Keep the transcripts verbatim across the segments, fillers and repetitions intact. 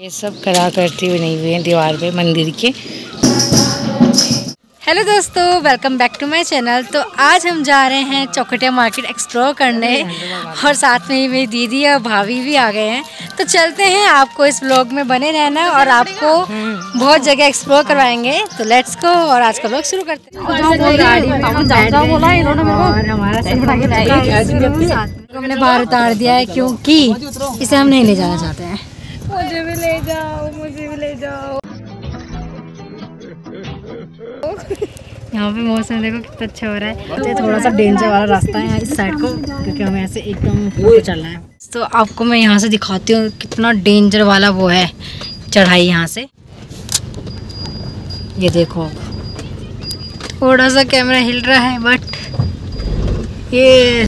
ये सब कलाकृति बनी हुई है दीवार पे मंदिर के। हेलो दोस्तों, welcome back to my channel. तो आज हम जा रहे हैं चौखटिया मार्केट एक्सप्लोर करने और साथ में ही मेरी दीदी और भाभी भी आ गए हैं। तो चलते हैं, आपको इस ब्लॉग में बने रहना और आपको बहुत जगह एक्सप्लोर करवाएंगे। तो लेट्स गो और आज का ब्लॉग शुरू करते हैं। हमने बाहर उतार दिया है क्योंकि इसे हम नहीं ले जाना चाहते हैं। मुझे भी ले जाओ, मुझे भी ले जाओ। यहाँ पे मौसम देखो कितना अच्छा हो रहा है। तो थोड़ा सा डेंजर वाला रास्ता है इस साइड को, क्योंकि हमें ऐसे एकदम चलना है। तो आपको मैं यहाँ से दिखाती हूँ कितना डेंजर वाला वो है चढ़ाई। यहाँ से ये देखो थोड़ा सा कैमरा हिल रहा है बट ये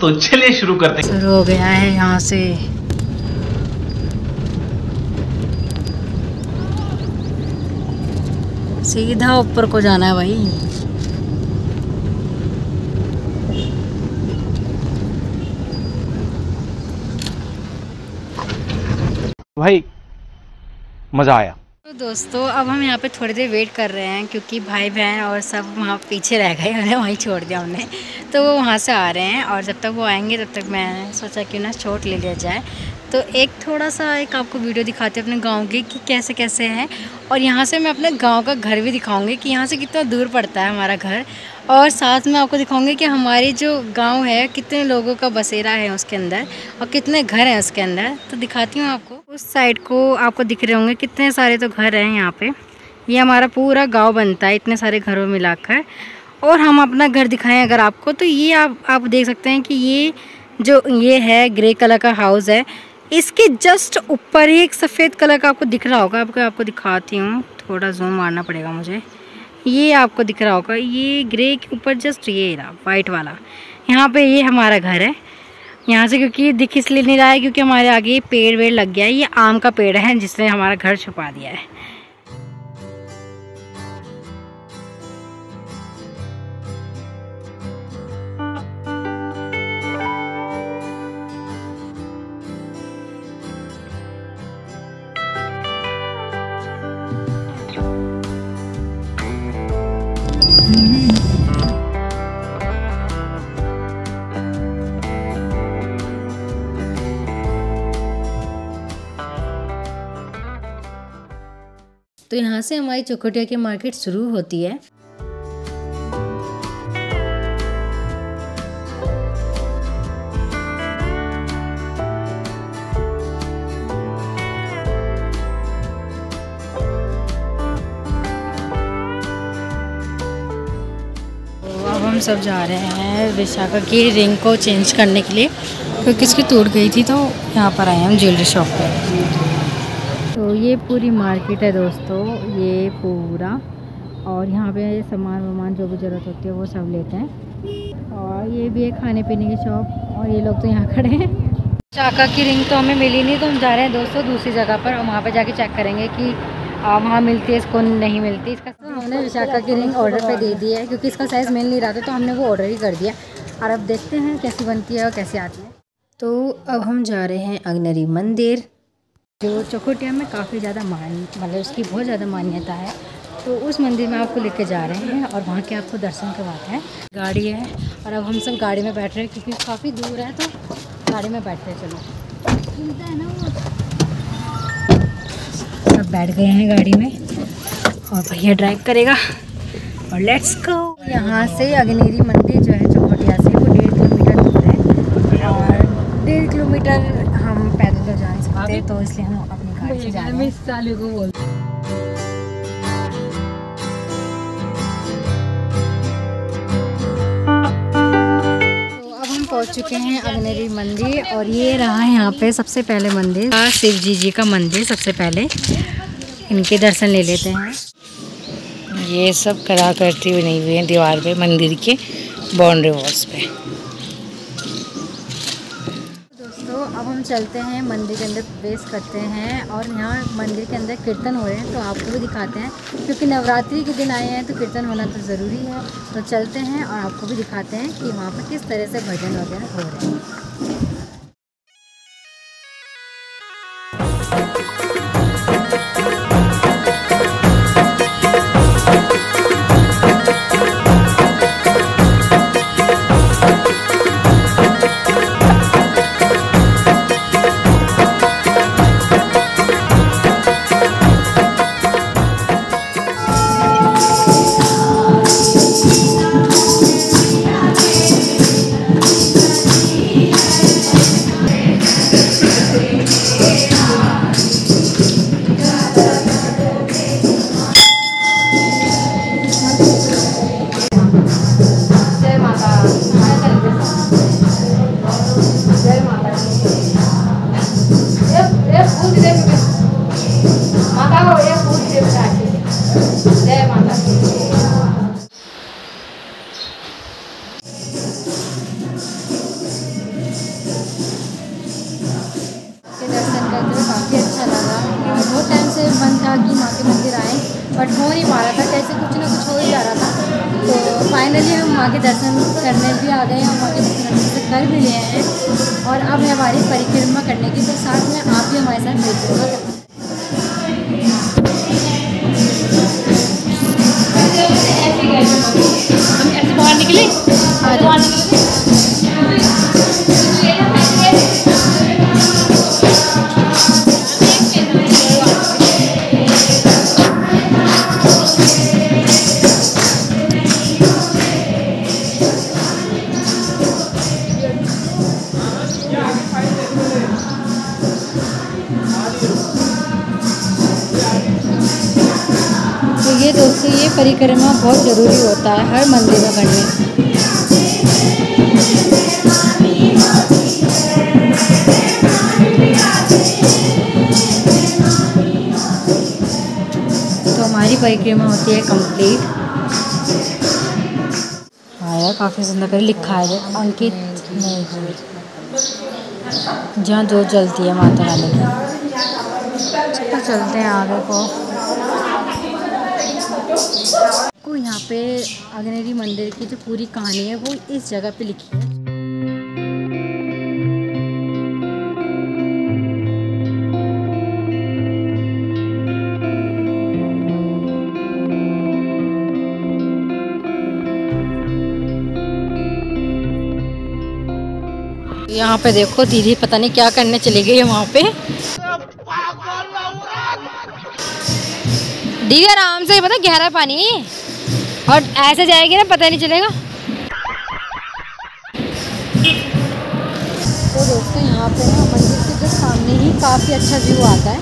तो चलिए शुरू करते हैं। शुरू हो गया है यहाँ से। सीधा ऊपर को जाना है भाई। भाई मजा आया। तो दोस्तों अब हम यहाँ पे थोड़ी देर वेट कर रहे हैं क्योंकि भाई बहन और सब वहाँ पीछे रह गए, उन्हें वहीं छोड़ दिया हमने। तो वो वहाँ से आ रहे हैं और जब तक वो आएंगे तब तक मैंने सोचा कि ना शॉट ले लिया जाए। तो एक थोड़ा सा एक आपको वीडियो दिखाते हैं अपने गांव की कि कैसे कैसे है। और यहाँ से मैं अपने गांव का घर भी दिखाऊंगी कि यहाँ से कितना दूर पड़ता है हमारा घर। और साथ में आपको दिखाऊंगी कि हमारे जो गांव है कितने लोगों का बसेरा है उसके अंदर और कितने घर हैं उसके अंदर। तो दिखाती हूँ आपको। उस साइड को आपको दिख रहे होंगे कितने सारे तो घर हैं यहाँ पर। ये हमारा पूरा गाँव बनता है इतने सारे घरों में मिलाकर। और हम अपना घर दिखाएँ अगर आपको तो ये आप, आप देख सकते हैं कि ये जो ये है ग्रे कलर का हाउस है, इसके जस्ट ऊपर ही एक सफ़ेद कलर का आपको दिख रहा होगा। आपको आपको दिखाती हूँ, थोड़ा जूम मारना पड़ेगा मुझे। ये आपको दिख रहा होगा, ये ग्रे के ऊपर जस्ट ये रहा वाइट वाला, यहाँ पे ये हमारा घर है। यहाँ से क्योंकि दिख इसलिए नहीं रहा है क्योंकि हमारे आगे ये पेड़ वेड़ लग गया है। ये आम का पेड़ है जिसने हमारा घर छुपा दिया है। तो यहाँ से हमारी चौखटिया की मार्केट शुरू होती है। सब जा रहे हैं विशाखा की रिंग को चेंज करने के लिए क्योंकि इसकी टूट गई थी, तो यहाँ पर आए हम ज्वेलरी शॉप पर। तो ये पूरी मार्केट है दोस्तों, ये पूरा। और यहाँ पे सामान वामान जो भी ज़रूरत होती है वो सब लेते हैं। और ये भी है खाने पीने की शॉप। और ये लोग तो यहाँ खड़े हैं। विशाखा की रिंग तो हमें मिली नहीं, तो हम जा रहे हैं दोस्तों दूसरी जगह पर और वहाँ पर जाके चेक करेंगे कि आप वहाँ मिलती है इसको नहीं मिलती। इसका हमने विशाखा की रिंग ऑर्डर पे दे दी है क्योंकि इसका साइज़ मिल नहीं रहा था, तो हमने वो ऑर्डर ही कर दिया। और अब देखते हैं कैसी बनती है और कैसी आती है। तो अब हम जा रहे हैं अग्नरी मंदिर, जो चौखटिया में काफ़ी ज़्यादा मान मतलब उसकी बहुत ज़्यादा मान्यता है। तो उस मंदिर में आपको लेके जा रहे हैं और वहाँ के आपको दर्शन करवाते हैं। गाड़ी है और अब हम सब गाड़ी में बैठ रहे हैं क्योंकि काफ़ी दूर है, तो गाड़ी में बैठते हैं। चलो मिलता है ना वो। सब बैठ गए हैं गाड़ी में और भैया ड्राइव करेगा और लेट्स गो। यहाँ से अग्नेरी मंदिर जो है चौखटिया से वो डेढ़ किलोमीटर दूर है और डेढ़ किलोमीटर हम पैदल तो जा नहीं सकते, तो इसलिए हम अपनी गाड़ी से जा रहे हैं। पहुंच चुके हैं अग्नेरी मंदिर और ये रहा यहाँ पे सबसे पहले मंदिर, शिव जी जी का मंदिर। सबसे पहले इनके दर्शन ले लेते हैं। ये सब कलाकृति बनी हुई है दीवार पे मंदिर के बाउंड्री वॉल्स पे। दोस्तों अब हम चलते हैं मंदिर के अंदर, प्रवेश करते हैं और यहाँ मंदिर के अंदर कीर्तन हो रहे हैं, तो आपको भी दिखाते हैं क्योंकि नवरात्रि के दिन आए हैं तो कीर्तन होना तो ज़रूरी है। तो चलते हैं और आपको भी दिखाते हैं कि वहाँ पर किस तरह से भजन वगैरह हो रहे हैं। बट हो नहीं पा रहा था, कैसे कुछ ना कुछ हो ही जा रहा था। तो फाइनली हम माँ के दर्शन करने भी आ गए, हम माँ के दर्शन कर भी लिए हैं और अब है हमारी परिक्रमा करने की। तो साथ में आप भी हमारे साथ मिलते हो। ये दोस्तों, ये परिक्रमा बहुत ज़रूरी होता है हर मंदिर में करने। तो हमारी परिक्रमा होती है कंप्लीट। हाँ यार, काफ़ी सुंदर कर लिखा है अंकित नहीं, जहाँ जोत जलती है माता रानी की। तो चलते हैं आगे को। को यहाँ पे अग्नेरी मंदिर की जो पूरी कहानी है वो इस जगह पे लिखी है। यहाँ पे देखो, दीदी पता नहीं क्या करने चली गई है वहाँ पे। दीदी आराम से, पता गहरा पानी और ऐसे जाएगी ना, पता नहीं चलेगा। तो दोस्तों, यहाँ पे ना मंदिर के जो सामने ही काफ़ी अच्छा व्यू आता है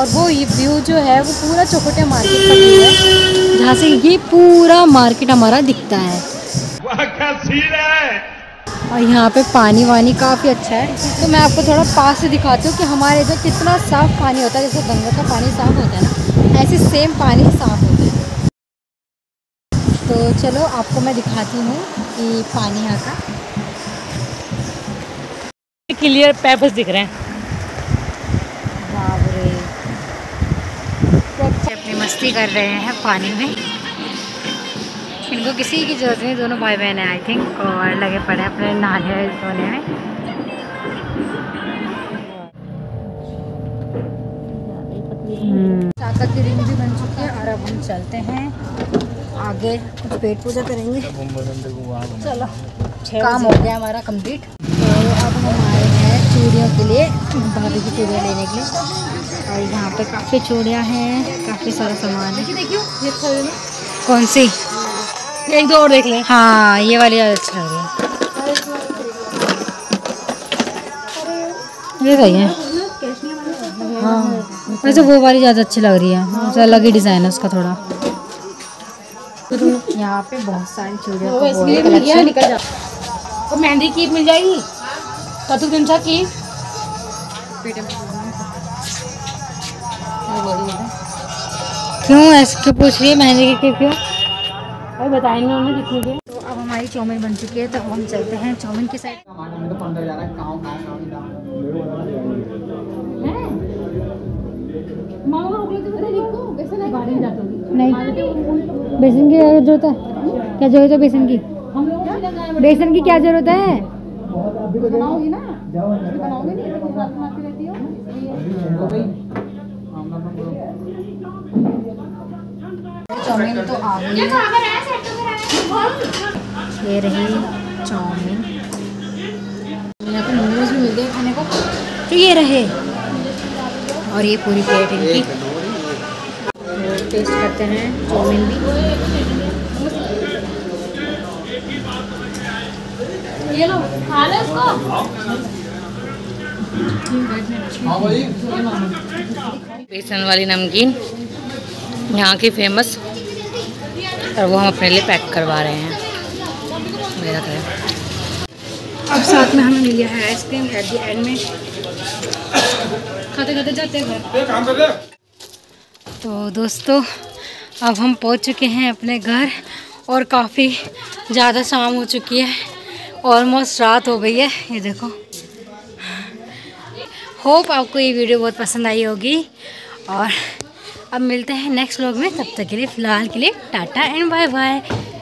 और वो ये व्यू जो है वो पूरा चौखुटिया मार्केट का व्यू है, जहाँ से ये पूरा मार्केट हमारा दिखता है। और यहाँ पे पानी वानी काफ़ी अच्छा है। तो मैं आपको थोड़ा पास से दिखाती हूँ कि हमारे इधर कितना साफ़ पानी होता है। जैसे गंगा का पानी साफ़ होता है ना, ऐसे सेम पानी साफ होता है। तो चलो आपको मैं दिखाती हूँ कि पानी यहाँ का क्लियर पेपर्स दिख रहे हैं। अपनी मस्ती कर रहे हैं पानी में, इनको किसी की जरूरत नहीं। दोनों भाई बहन हैं आई थिंक, और लगे पड़े अपने नहाने धोने में। ताकत की रिंग भी बन चुकी है और अब हम चलते हैं आगे, कुछ पेट पूजा करेंगे। चलो, काम हो गया हमारा कंप्लीट। तो अब हम आए हैं चूड़ियों के लिए, भाभी की चूड़ियाँ लेने के लिए। और यहाँ पे काफ़ी चूड़ियाँ हैं, काफ़ी सारा सामान है। देखियो ये कौन सी, एक दो और देख लें। हाँ, ये वाली अच्छा है, ये सही है। हाँ, वैसे वो वाली ज़्यादा अच्छी लग रही है, मुझे अलग ही डिज़ाइन है उसका थोड़ा। यहाँ पे बहुत सारी चूड़ियाँ निकल जाती। तो मेहंदी की मिल जाएगी, कतुक दिमसा की। क्यों ऐसे क्यों पूछ रही है मेहंदी की क्यों? अरे बताएंगे उन्होंने कितनी की। तो अब हमारी चाउमीन बन चुकी है, तो हम चलते हैं चाउमीन की साइड। नहीं, बेसन की क्या जरूरत है? क्या जरूरत है बेसन की? बेसन की क्या जरूरत है? चाउमीन तो आ गई है, ये रही चाउमीन। यहाँ पे मोमोज भी मिल गए खाने को, तो ये रहे। और ये पूरी प्लेट इनकी। टेस्ट करते हैं चाउमीन भी। ये लो खा लो इसको। बेसन वाली नमकीन यहाँ की फेमस, और वो हम अपने लिए पैक करवा रहे हैं। मेरा अब साथ में हमने लिया है आइसक्रीम एट द एंड में, खाते खाते जाते हैं। तो दोस्तों अब हम पहुँच चुके हैं अपने घर, और काफ़ी ज़्यादा शाम हो चुकी है, ऑलमोस्ट रात हो गई है। ये देखो, होप आपको ये वीडियो बहुत पसंद आई होगी, और अब मिलते हैं नेक्स्ट व्लॉग में। तब तक के लिए फ़िलहाल के लिए टाटा एंड बाय बाय।